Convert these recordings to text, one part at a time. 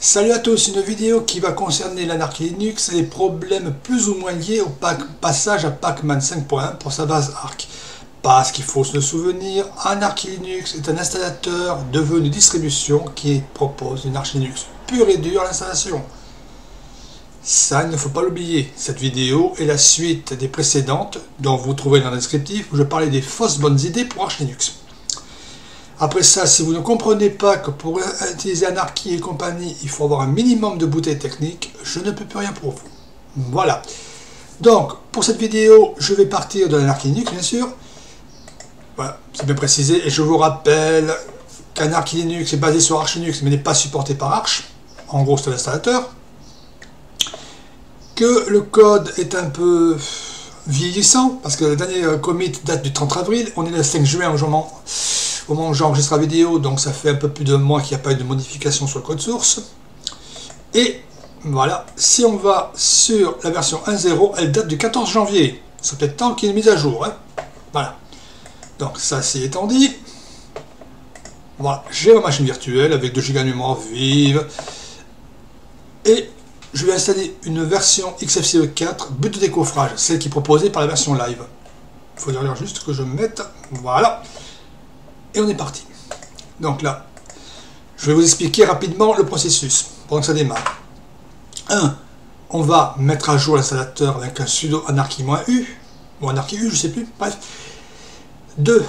Salut à tous, une vidéo qui va concerner l'Anarchy Linux et les problèmes plus ou moins liés au passage à Pacman 5.1 pour sa base Arch. Parce qu'il faut se souvenir, Anarchy Linux est un installateur devenu distribution qui propose une Arch Linux pure et dure à l'installation. Ça, il ne faut pas l'oublier. Cette vidéo est la suite des précédentes, dont vous trouvez dans le descriptif, où je parlais des fausses bonnes idées pour Arch Linux. Après ça, si vous ne comprenez pas que pour utiliser Anarchy et compagnie, il faut avoir un minimum de bouteilles techniques, je ne peux plus rien pour vous. Voilà. Donc, pour cette vidéo, je vais partir de l'Anarchy Linux, bien sûr. Voilà, c'est bien précisé. Et je vous rappelle qu'Anarchy Linux est basé sur Arch Linux, mais n'est pas supporté par Arch. En gros, c'est l'installateur. Que le code est un peu vieillissant, parce que le dernier commit date du 30 avril. On est le 5 juin au moment où j'enregistre la vidéo, donc ça fait un peu plus d'un mois qu'il n'y a pas eu de modification sur le code source. Et voilà, si on va sur la version 1.0, elle date du 14 janvier. Ça peut être temps qu'il y ait une mise à jour. Hein. Voilà. Donc ça, c'est étant dit. Voilà, j'ai ma machine virtuelle avec 2 Go de mémoire vive. Et je vais installer une version XFCE4, but de décoffrage, celle qui est proposée par la version live. Il faut dire juste que je me mette. Voilà. Et on est parti. Donc là, je vais vous expliquer rapidement le processus pendant que ça démarre. 1. On va mettre à jour l'installateur avec un sudo anarchy-u, ou anarchy-u, je sais plus, bref. 2.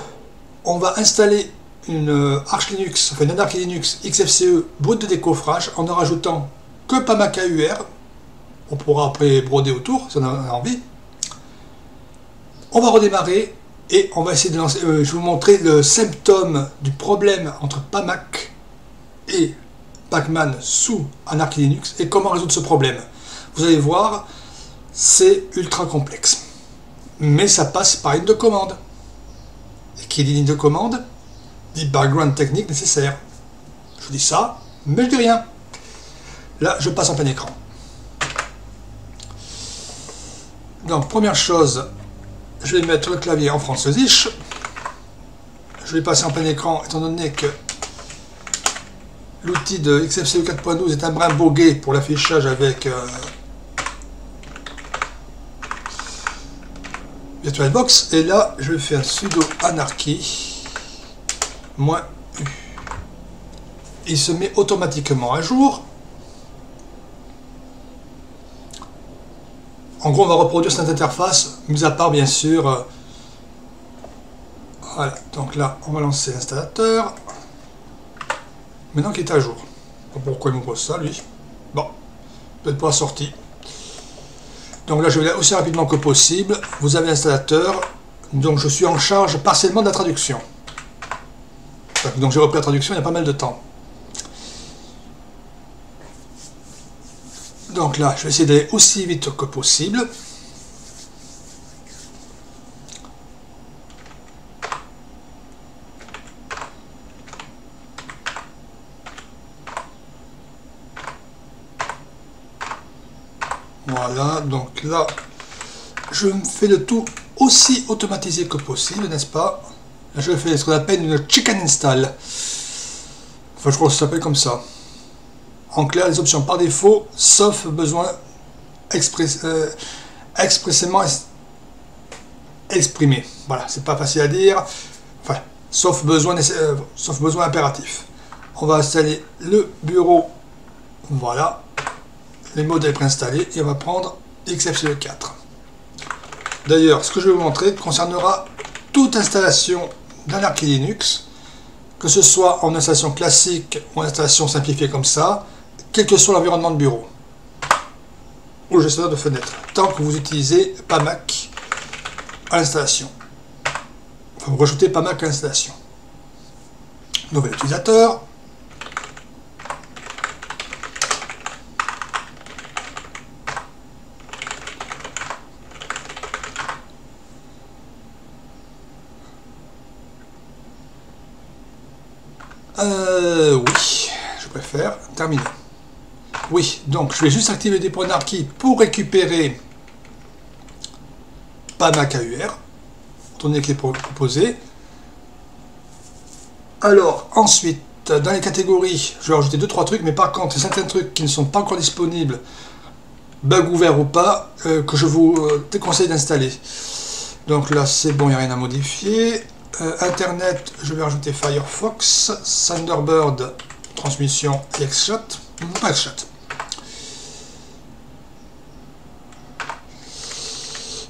On va installer une Arch Linux, enfin une Anarchy Linux XFCE boot de décoffrage en rajoutant que Pamac-AUR. On pourra après broder autour si on a envie. On va redémarrer. Et on va essayer de lancer, je vais vous montrer le symptôme du problème entre Pamac et Pacman sous Anarchy Linux et comment résoudre ce problème. Vous allez voir, c'est ultra complexe. Mais ça passe par une ligne de commande. Et qui dit ligne de commande, dit background technique nécessaire. Je vous dis ça, mais je dis rien. Là, je passe en plein écran. Donc, première chose. Je vais mettre le clavier en französisch. Je vais passer en plein écran, étant donné que l'outil de XFCE 4.12 est un brin bogué pour l'affichage avec Virtualbox. Et là, je vais faire sudo anarchy -u. Il se met automatiquement à jour. En gros, on va reproduire cette interface, mis à part bien sûr. Voilà, donc là, on va lancer l'installateur. Maintenant qu'il est à jour. Pourquoi il me pose ça, lui? Bon, peut-être pas sorti. Donc là, je vais aller aussi rapidement que possible. Vous avez l'installateur, donc je suis en charge partiellement de la traduction. Donc j'ai repris la traduction il y a pas mal de temps. Donc là, je vais essayer d'aller aussi vite que possible. Voilà, donc là, je me fais le tout aussi automatisé que possible, n'est-ce pas? Là, je fais ce qu'on appelle une chicken install. Enfin, je crois que ça s'appelle comme ça. En clair, les options par défaut, sauf besoin expressément exprimé. Voilà, c'est pas facile à dire. Enfin, sauf besoin impératif. On va installer le bureau. Voilà, les modèles préinstallés et on va prendre XFCE4. D'ailleurs, ce que je vais vous montrer concernera toute installation d'Anarchy Linux, que ce soit en installation classique ou en installation simplifiée comme ça. Quel que soit l'environnement de bureau ou le gestionnaire de fenêtre, tant que vous utilisez Pamac à l'installation. Enfin, vous rajoutez Pamac à l'installation. Nouvel utilisateur. Oui, je préfère terminer. Oui, donc je vais juste activer des points d'Anarchy pour récupérer Pamac-AUR, tourner les proposés. Alors ensuite, dans les catégories, je vais rajouter 2-3 trucs, mais par contre, certains trucs qui ne sont pas encore disponibles, bug ouvert ou pas, que je vous déconseille d'installer. Donc là, c'est bon, il n'y a rien à modifier. Internet, je vais rajouter Firefox, Thunderbird, Transmission et X-Shot.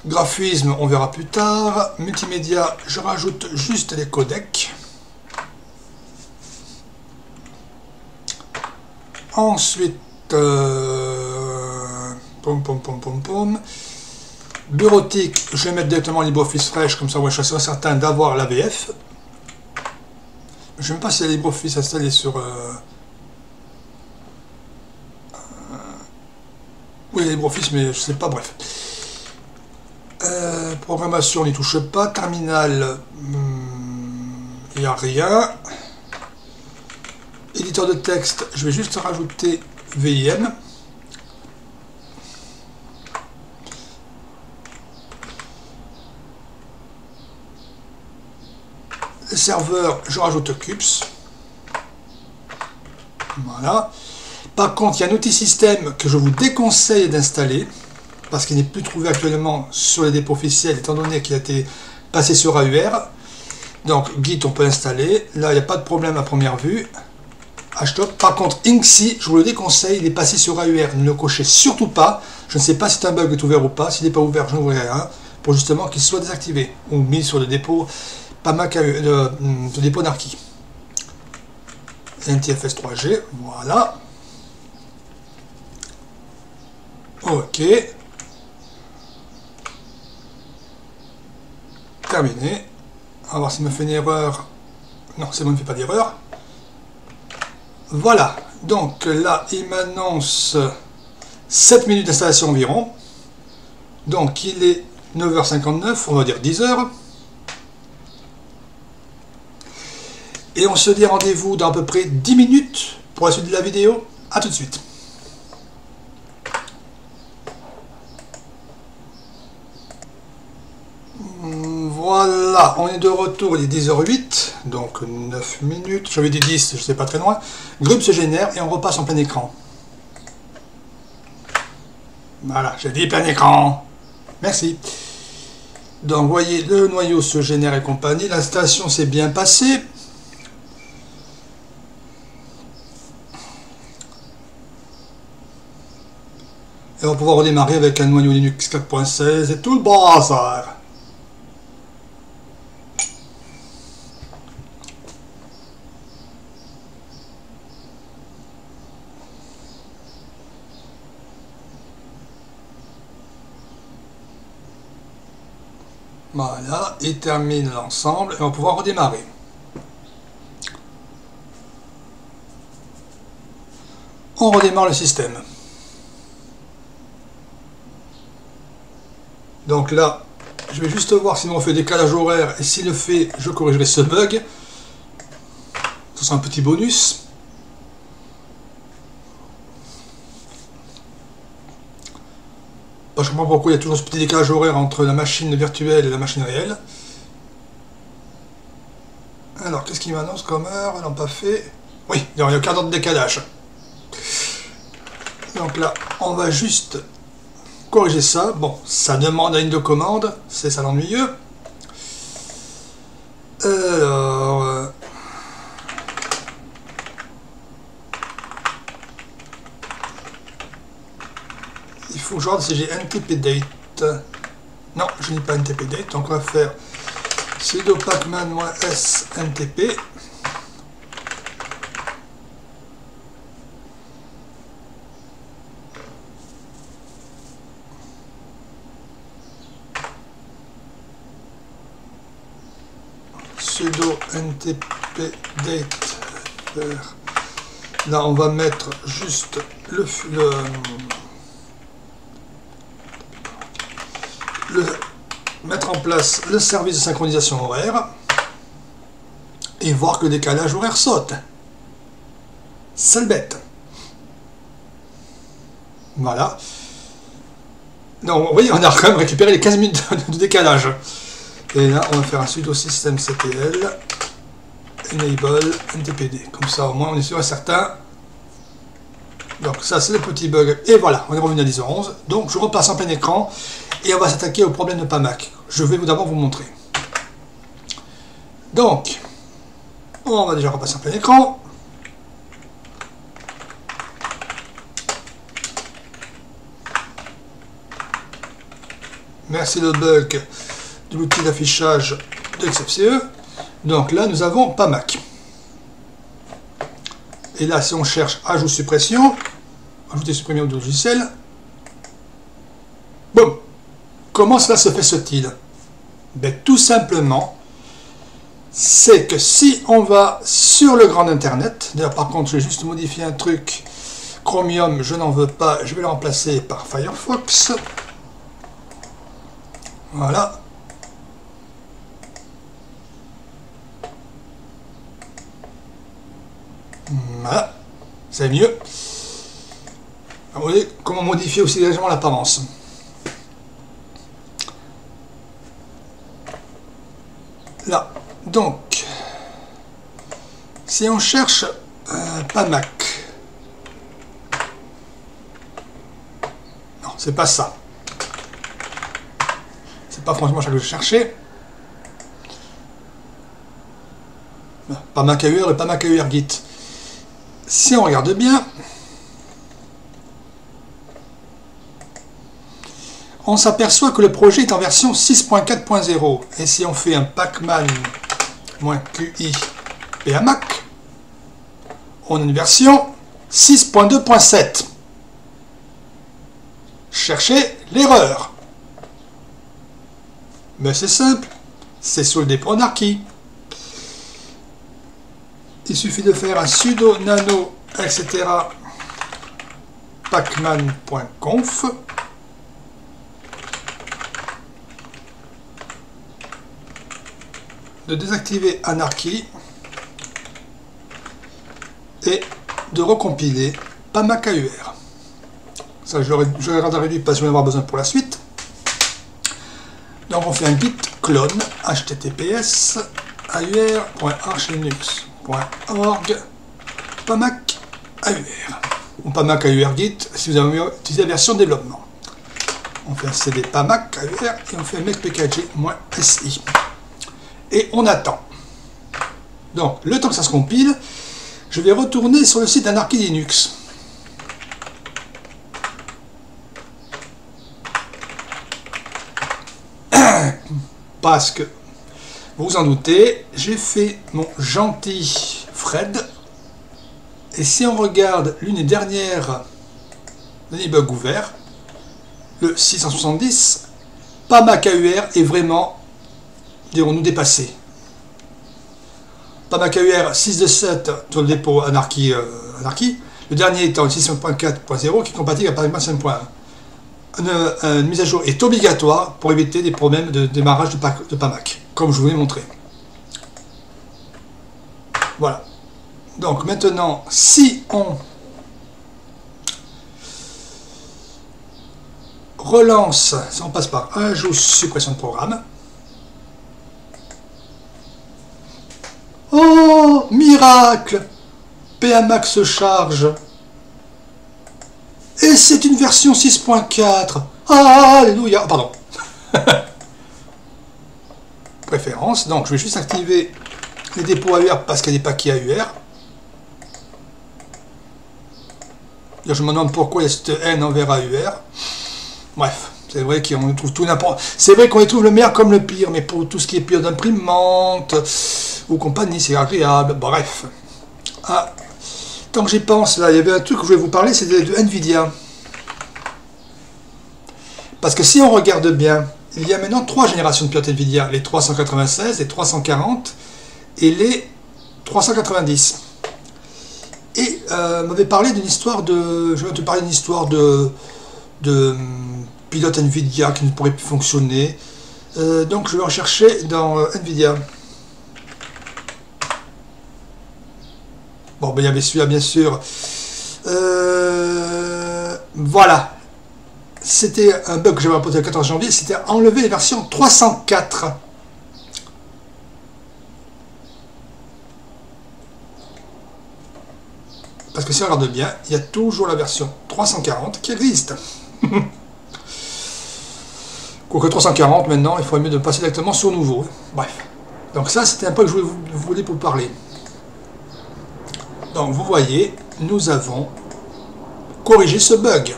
Graphisme, on verra plus tard. Multimédia, je rajoute juste les codecs. Ensuite, bureautique, je vais mettre directement LibreOffice Fresh, comme ça, ouais, je serai certain d'avoir l'AVF. Je ne sais même pas si il y a LibreOffice installé sur... Oui, il y a LibreOffice, mais je ne sais pas, bref. Programmation, on n'y touche pas. Terminal, il n'y a rien. Éditeur de texte, je vais juste rajouter VIM. Serveur, je rajoute CUPS. Voilà. Par contre, il y a un outil système que je vous déconseille d'installer parce qu'il n'est plus trouvé actuellement sur les dépôts officiels étant donné qu'il a été passé sur AUR. Donc Git, on peut l'installer. Là, il n'y a pas de problème à première vue. Htop. Par contre, Inksy, je vous le déconseille, il est passé sur AUR. Ne le cochez surtout pas. Je ne sais pas si c'est un bug est ouvert ou pas. S'il n'est pas ouvert, je n'ouvrirai rien pour justement qu'il soit désactivé ou mis sur le dépôt Pamac-AUR, le dépôt Anarchy. NTFS 3G, voilà. Ok. Terminé. On va voir s'il me fait une erreur. Non, c'est bon, il ne fait pas d'erreur. Voilà. Donc là, il m'annonce 7 minutes d'installation environ. Donc il est 9h59, on va dire 10h. Et on se dit rendez-vous dans à peu près 10 minutes pour la suite de la vidéo. A tout de suite. Voilà, on est de retour, il est 10h08, donc 9 minutes, j'avais dit 10, je ne sais pas très loin. Grub se génère et on repasse en plein écran. Voilà, j'ai dit plein écran. Merci. Donc, vous voyez, le noyau se génère et compagnie. L'installation s'est bien passée. Et on va pouvoir redémarrer avec un noyau Linux 4.16 et tout le bazar. Voilà, et termine l'ensemble, et on va pouvoir redémarrer. On redémarre le système. Donc là, je vais juste voir si on fait décalage horaire, et s'il le fait, je corrigerai ce bug. Ce sera un petit bonus. Je comprends pas pourquoi il y a toujours ce petit décalage horaire entre la machine virtuelle et la machine réelle. Alors, qu'est-ce qu'il m'annonce comme heure? Ils n'ont pas fait. Oui, il y a un quart d'heure de décalage. Donc là, on va juste corriger ça. Bon, ça demande la ligne de commande, c'est ça l'ennuyeux. Alors... il faut que je regarde si j'ai NTPDate. Non, je n'ai pas NTPDate. Donc on va faire sudo pacman-s ntp. Sudo ntpdate. Là, on va mettre juste mettre en place le service de synchronisation horaire et voir que le décalage horaire saute. Sale bête. Voilà. Donc, oui, on a quand même récupéré les 15 minutes de décalage. Et là, on va faire un sudo système ctl enable NTPD. Comme ça, au moins, on est sûr et certain. Donc ça, c'est le petit bug. Et voilà, on est revenu à 10h11. Donc, je repasse en plein écran et on va s'attaquer au problème de Pamac. Je vais d'abord vous montrer. Donc, on va déjà repasser en plein écran. Merci le bug de l'outil d'affichage de XFCE. Donc là, nous avons Pamac. Et là, si on cherche ajout suppression, ajouter supprimer du logiciel. Bon, comment cela se fait-il? Ben, tout simplement, c'est que si on va sur le grand internet, d'ailleurs par contre, je vais juste modifier un truc, Chromium, je n'en veux pas, je vais le remplacer par Firefox. Voilà. Voilà, c'est mieux. Alors, vous voyez comment modifier aussi légèrement l'apparence. Là, donc, si on cherche Pamac, non, c'est pas ça. C'est pas franchement ça que je cherchais. Pamac-AUR et Pamac-AUR Git. Si on regarde bien, on s'aperçoit que le projet est en version 6.4.0. Et si on fait un pacman-qi pamac, on a une version 6.2.7. Cherchez l'erreur. Mais c'est simple, c'est sur le dépôt Anarchy. Il suffit de faire un sudo nano etc pacman.conf de désactiver Anarchy et de recompiler Pamac-AUR. Ça je l'aurais réduit parce que je vais en avoir besoin pour la suite. Donc on fait un git clone https://aur.archlinux.org/pamac-AUR ou Pamac-AUR Git si vous avez utilisé la version développement. On fait un cd Pamac-AUR et on fait mec-pkg-si et on attend. Donc le temps que ça se compile, je vais retourner sur le site Anarchy Linux. Parce que vous vous en doutez, j'ai fait mon gentil Fred. Et si on regarde l'une des dernières bugs ouverts, le 670, Pamac-AUR est vraiment, dirons-nous, dépassé. Pamac-AUR 6.2.7 sur le dépôt Anarchy, le dernier étant 6.4.0 qui est compatible à Pamac 5.1. Une mise à jour est obligatoire pour éviter des problèmes de démarrage de Pamac, comme je vous l'ai montré. Voilà. Donc maintenant, si on relance, si on passe par ajout suppression de programme. Oh, miracle! Pamac se charge. Et c'est une version 6.4. Alléluia. Pardon. Préférence. Donc, je vais juste activer les dépôts AUR parce qu'il y a des paquets AUR. Là, je me demande pourquoi il y a cette haine envers AUR. Bref, c'est vrai qu'on trouve tout n'importe. C'est vrai qu'on y trouve le meilleur comme le pire, mais pour tout ce qui est pire d'imprimante ou compagnie, c'est agréable. Bref. Ah. Tant que j'y pense, là, il y avait un truc que je voulais vous parler, c'était de Nvidia. Parce que si on regarde bien, il y a maintenant 3 générations de pilotes Nvidia, les 396, les 340 et les 390. Et m'avait parlé d'une histoire de... Je vais te parler d'une histoire de pilote Nvidia qui ne pourrait plus fonctionner. Donc je vais rechercher dans Nvidia. Bon, ben, il y avait celui-là, bien sûr. Voilà. C'était un bug que j'avais rapporté le 14 janvier. C'était enlever les versions 304. Parce que si on regarde bien, il y a toujours la version 340 qui existe. Quoique 340 maintenant, il faudrait mieux de passer directement sur nouveau. Bref. Donc ça, c'était un point que je voulais vous parler. Donc vous voyez, nous avons corrigé ce bug.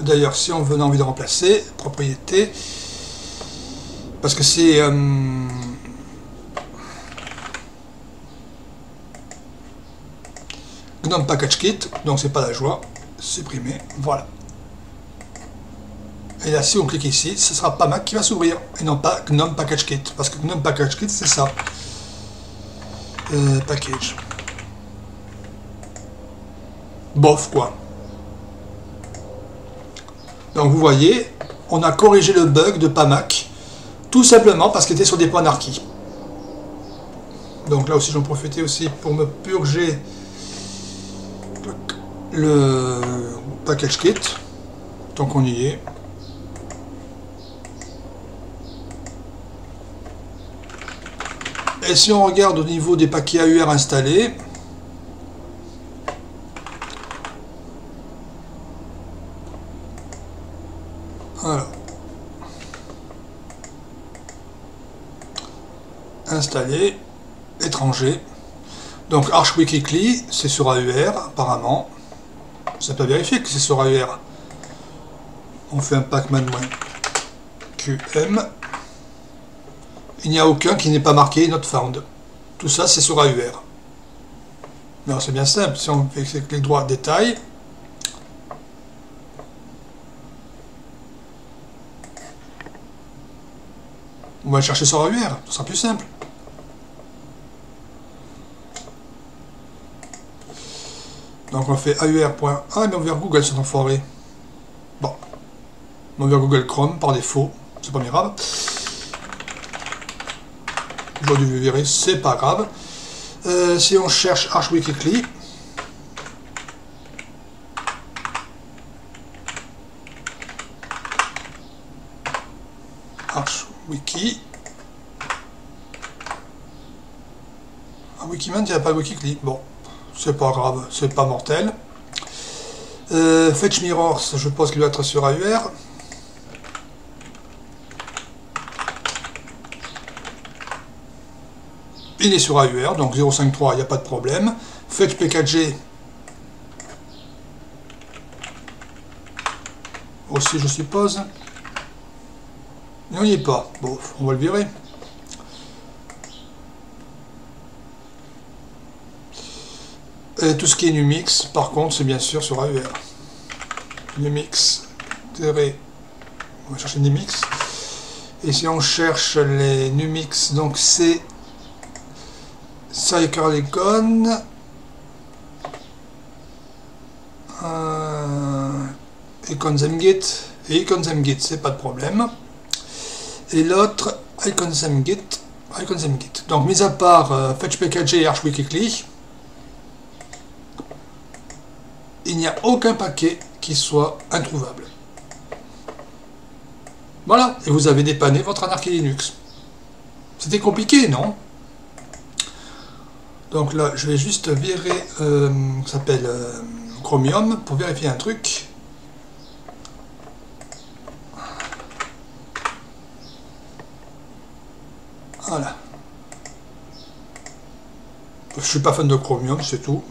D'ailleurs, si on venait envie de remplacer, propriété, parce que c'est... Gnome Package Kit, donc c'est pas la joie, supprimer, voilà. Et là, si on clique ici, ce sera Pamac qui va s'ouvrir, et non pas Gnome Package Kit, parce que Gnome Package Kit, c'est ça. Package. Bof, quoi. Donc vous voyez, on a corrigé le bug de Pamac, tout simplement parce qu'il était sur des points anarchy. Donc là aussi, j'en profitais aussi pour me purger le package kit, tant qu'on y est. Et si on regarde au niveau des paquets AUR installés, voilà. Installé, étranger. Donc ArchWikiCli, c'est sur AUR apparemment. Ça peut vérifier que c'est sur AUR. On fait un pacman-qm. Il n'y a aucun qui n'est pas marqué not found. Tout ça, c'est sur AUR. Non, c'est bien simple. Si on fait clic droit détail, on va chercher sur AUR. Ce sera plus simple. Donc on fait AUR. Ah, mais on vers Google, c'est enfoiré. Bon. On vers Google Chrome par défaut. C'est pas grave. J'aurais dû virer, c'est pas grave. Si on cherche ArchWikiCli, ArchWiki. Ah, Wikiman, il n'y a pas WikiCli. Bon. C'est pas grave, c'est pas mortel. Fetch Mirror, je pense qu'il doit être sur AUR. Il est sur AUR, donc 0.5.3, il n'y a pas de problème. Fetch PKG, aussi je suppose. Il n'y est pas. Bon, on va le virer. Et tout ce qui est Numix, par contre, c'est bien sûr sur AUR. Numix, on va chercher Numix. Et si on cherche les Numix, donc c'est Cycleicon, Iconsemgit et Iconsemgit, c'est pas de problème. Et l'autre, Iconsemgit. Donc, mis à part FetchPKG et ArchWikiCli, il n'y a aucun paquet qui soit introuvable. Voilà, et vous avez dépanné votre Anarchy Linux. C'était compliqué, non? Donc là, je vais juste virer, s'appelle Chromium, pour vérifier un truc. Voilà. Je suis pas fan de Chromium, c'est tout.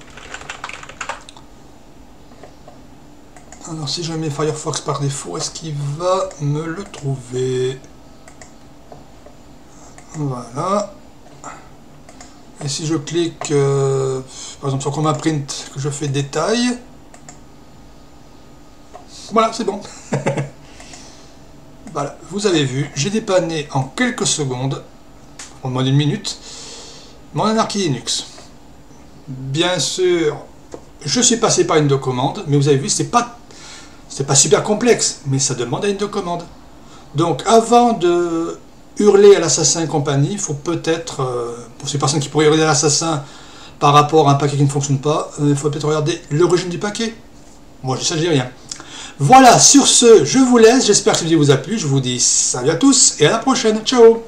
Alors si je mets Firefox par défaut, est-ce qu'il va me le trouver? Voilà. Et si je clique, par exemple sur Chroma Print, que je fais détail, voilà, c'est bon. Voilà, vous avez vu, j'ai dépanné en quelques secondes, en moins d'une minute, mon Anarchy Linux. Bien sûr, je suis passé par une de commande, mais vous avez vu, c'est pas super complexe, mais ça demande à une de commande. Donc avant de hurler à l'assassin et compagnie, il faut peut-être, pour ces personnes qui pourraient hurler à l'assassin par rapport à un paquet qui ne fonctionne pas, il faut peut-être regarder l'origine du paquet. Moi, je ne dis rien. Voilà, sur ce, je vous laisse. J'espère que cette vidéo vous a plu. Je vous dis salut à tous et à la prochaine. Ciao!